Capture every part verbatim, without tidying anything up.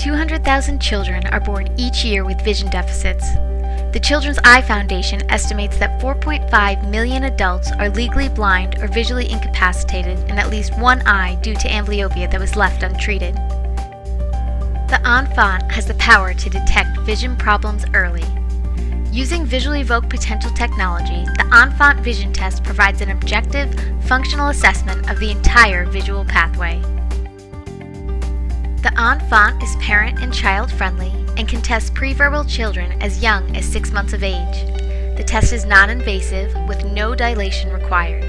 two hundred thousand children are born each year with vision deficits. The Children's Eye Foundation estimates that four point five million adults are legally blind or visually incapacitated in at least one eye due to amblyopia that was left untreated. The Enfant has the power to detect vision problems early. Using Visually Evoked Potential technology, the Enfant Vision Test provides an objective, functional assessment of the entire visual pathway. The Enfant is parent and child-friendly and can test preverbal children as young as six months of age. The test is non-invasive with no dilation required.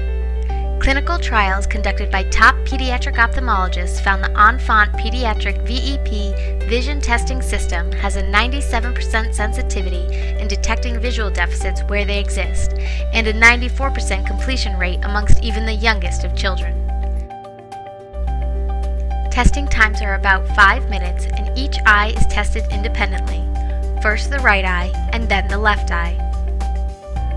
Clinical trials conducted by top pediatric ophthalmologists found the Enfant Pediatric V E P Vision Testing System has a ninety-seven percent sensitivity in detecting visual deficits where they exist and a ninety-four percent completion rate amongst even the youngest of children. Testing times are about five minutes and each eye is tested independently, first the right eye and then the left eye.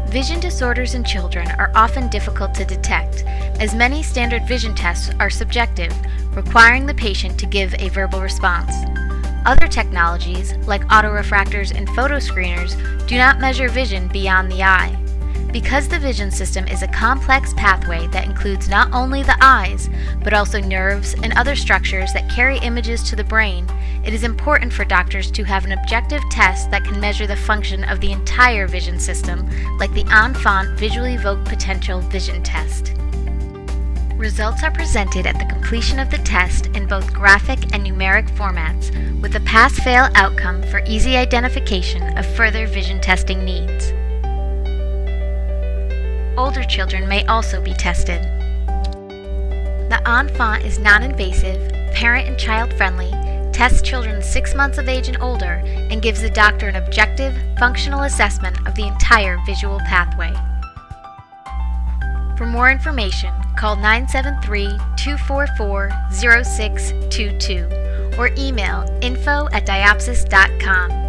Vision disorders in children are often difficult to detect, as many standard vision tests are subjective, requiring the patient to give a verbal response. Other technologies, like autorefractors and photo screeners, do not measure vision beyond the eye. Because the vision system is a complex pathway that includes not only the eyes, but also nerves and other structures that carry images to the brain, it is important for doctors to have an objective test that can measure the function of the entire vision system, like the Enfant Visually Evoked Potential Vision Test. Results are presented at the completion of the test in both graphic and numeric formats, with a pass-fail outcome for easy identification of further vision testing needs. Older children may also be tested. The Enfant is non-invasive, parent and child-friendly, tests children six months of age and older, and gives the doctor an objective, functional assessment of the entire visual pathway. For more information, call nine seven three, two four four, zero six two two or email info at diopsys dot com.